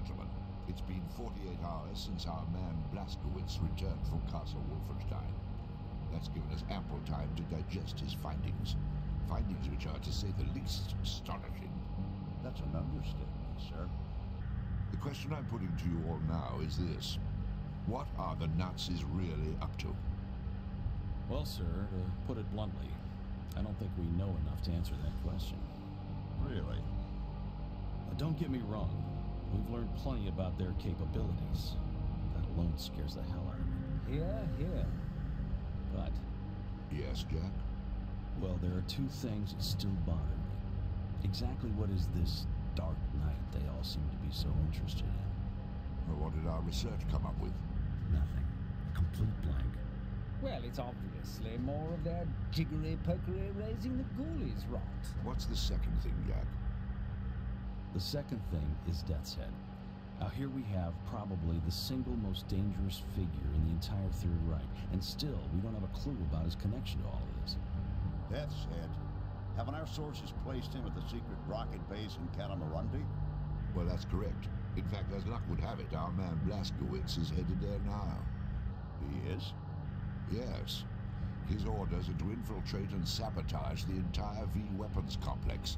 gentlemen. It's been 48 hours since our man Blazkowicz returned from Castle Wolfenstein. That's given us ample time to digest his findings. Findings which are, to say the least, astonishing. That's an understatement, sir. The question I'm putting to you all now is this. What are the Nazis really up to? Well, sir, to put it bluntly, I don't think we know enough to answer that question. Really? Now, don't get me wrong. We've learned plenty about their capabilities. That alone scares the hell out of me. Yeah, yeah. But... Yes, Jack? Well, there are two things that still bother me. Exactly what is this dark night they all seem to be so interested in? Well, what did our research come up with? Nothing. A complete blank. Well, it's obviously more of their jiggery-pokery raising the ghoulies rot. What's the second thing, Jack? The second thing is Death's Head. Now here we have probably the single most dangerous figure in the entire Third Reich, and still we don't have a clue about his connection to all of this. Death's Head? Haven't our sources placed him at the secret rocket base in Katamarundi? Well, that's correct. In fact, as luck would have it, our man Blazkowicz is headed there now. He is? Yes. His orders are to infiltrate and sabotage the entire V weapons complex.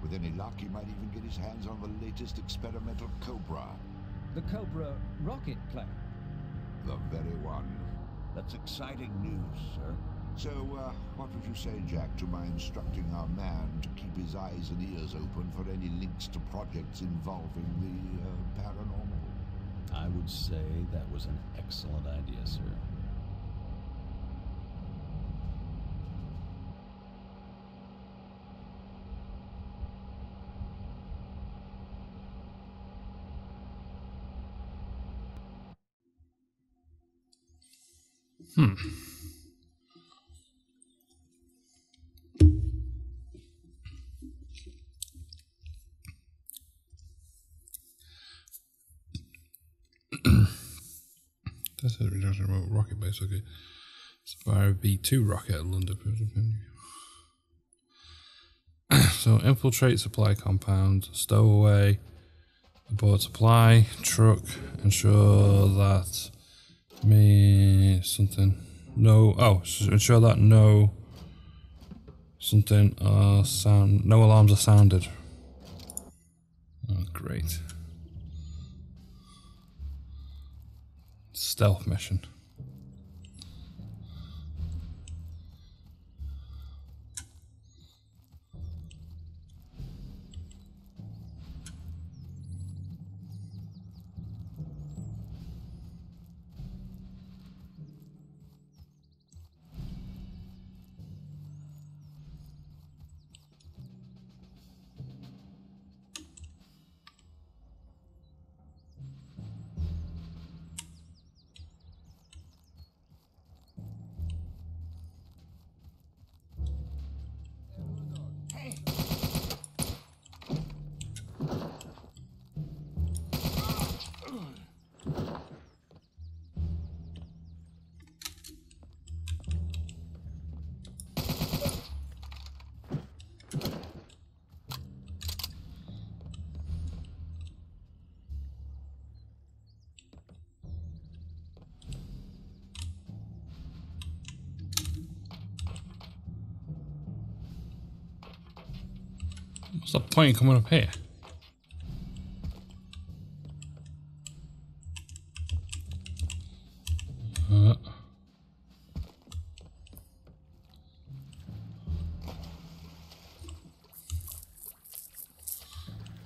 With any luck, he might even get his hands on the latest experimental Cobra. The Cobra rocket plane? The very one. That's exciting news, sir. So, what would you say, Jack, to my instructing our man to keep his eyes and ears open for any links to projects involving the paranormal? I would say that was an excellent idea, sir. That's a reduction remote rocket base, okay. Spire B2 rocket in London. So infiltrate supply compound, stow away, abort supply, truck, ensure that ensure that no alarms are sounded. Oh, great. Stealth mission. What's the plane coming up here?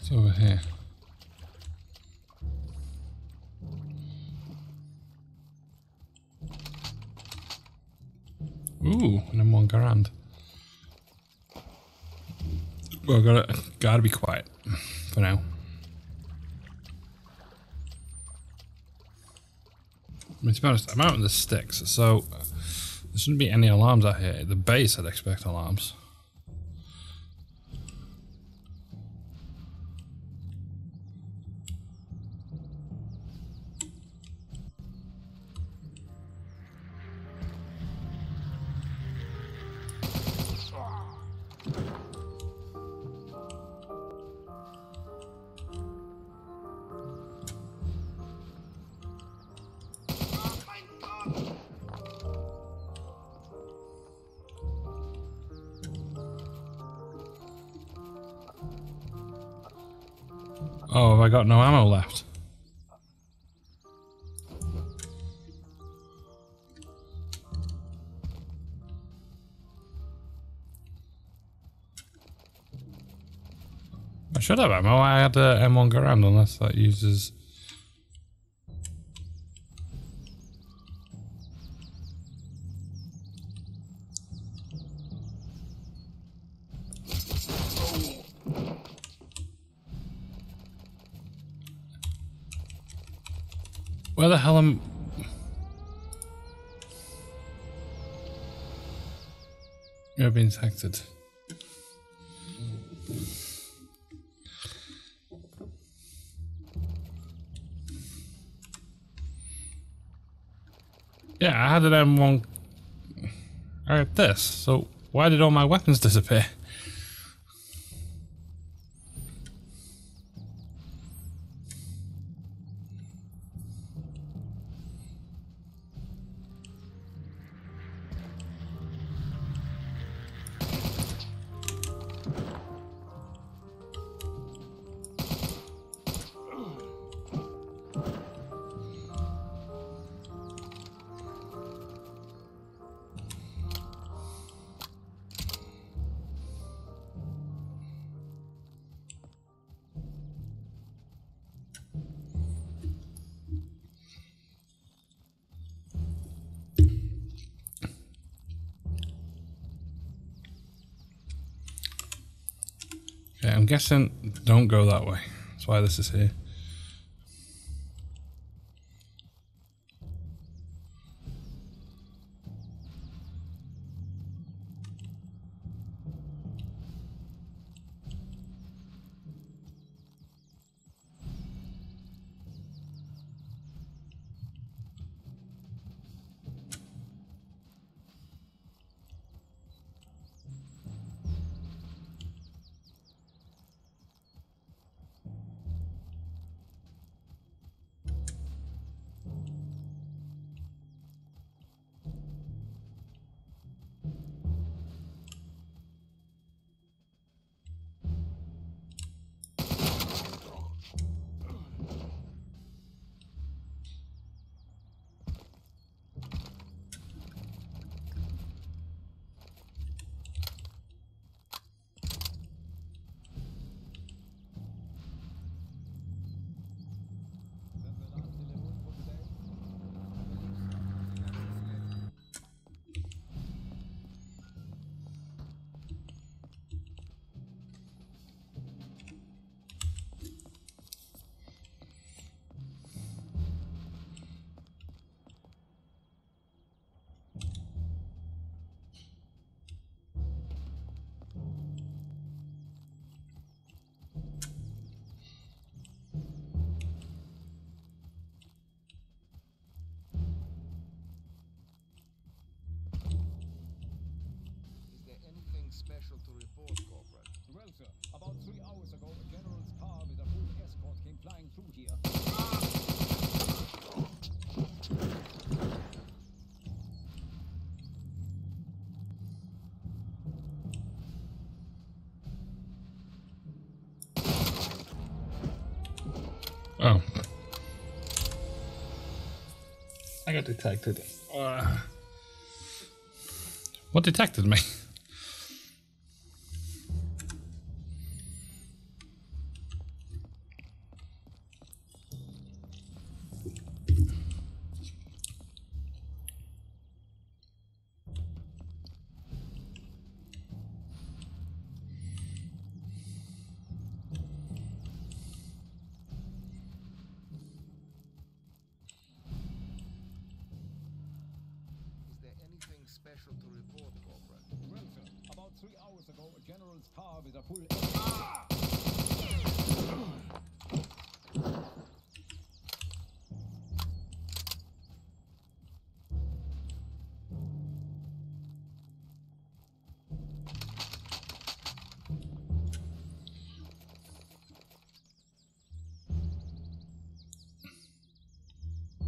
It's over here. Ooh, an M1 Garand. Well, gotta be quiet for now. I mean, to be honest, I'm out in the sticks, so there shouldn't be any alarms out here. At the base, I'd expect alarms. Oh, have I got no ammo left? I should have ammo. I had M1 Garand, unless that uses... Where the hell am... You're being detected. Yeah, I had an M1... I had this, so why did all my weapons disappear? I'm guessing don't go that way. That's why this is here. Special to report, Cobra. Well, sir, about 3 hours ago, a general's car with a full escort came flying through here. Oh. I got detected. What detected me? Special to report, Cobra. Well, sir, about 3 hours ago, a general's car with a full...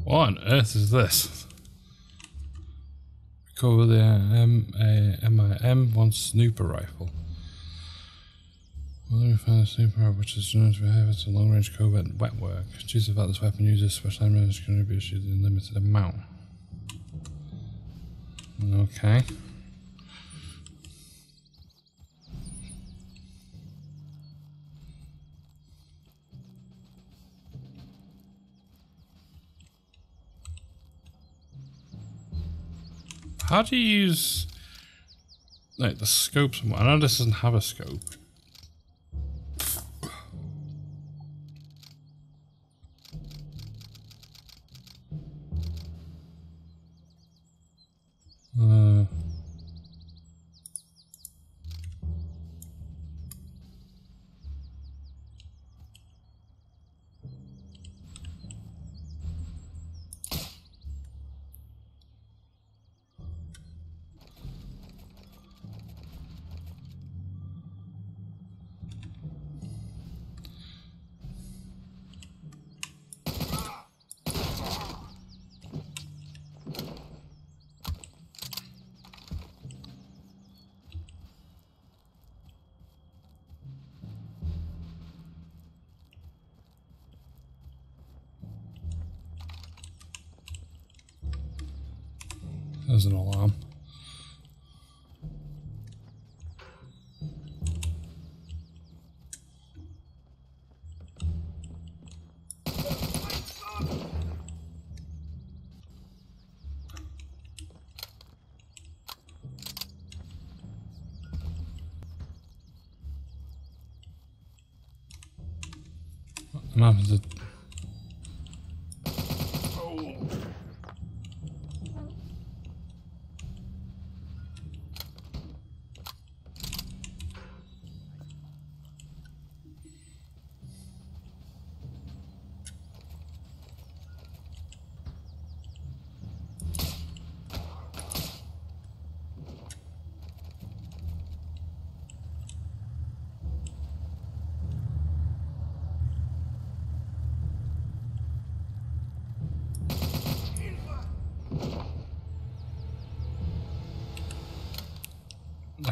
What on earth is this? Cover the M1 Snooper Rifle. Although we found a snooper rifle which is known to have as a long-range combat wet work, due to the fact this weapon uses special ammo, it's going to be issued in a limited amount. Okay. How do you use, like, the scope somewhere? I know this doesn't have a scope. There's an alarm. What happens to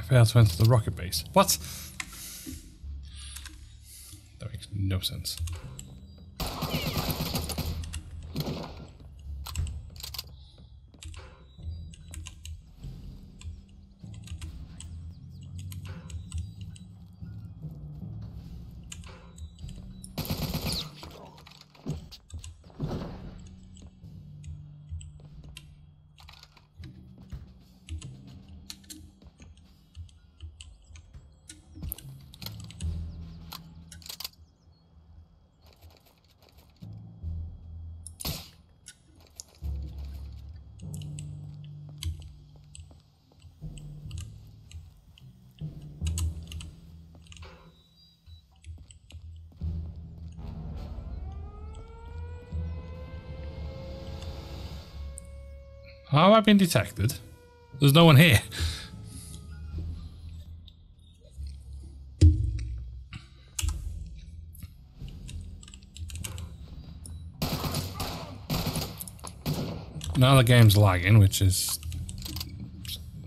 failed to enter the rocket base. What? That makes no sense. How have I been detected? There's no one here. Now the game's lagging, which is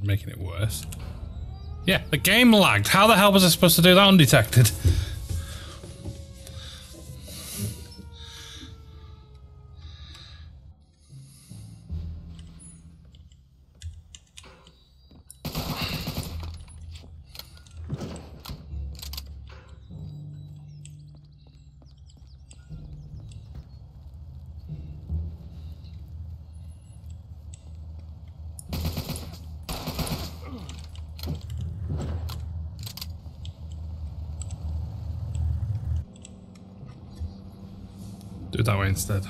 making it worse. Yeah, the game lagged. How the hell was I supposed to do that undetected? That way instead.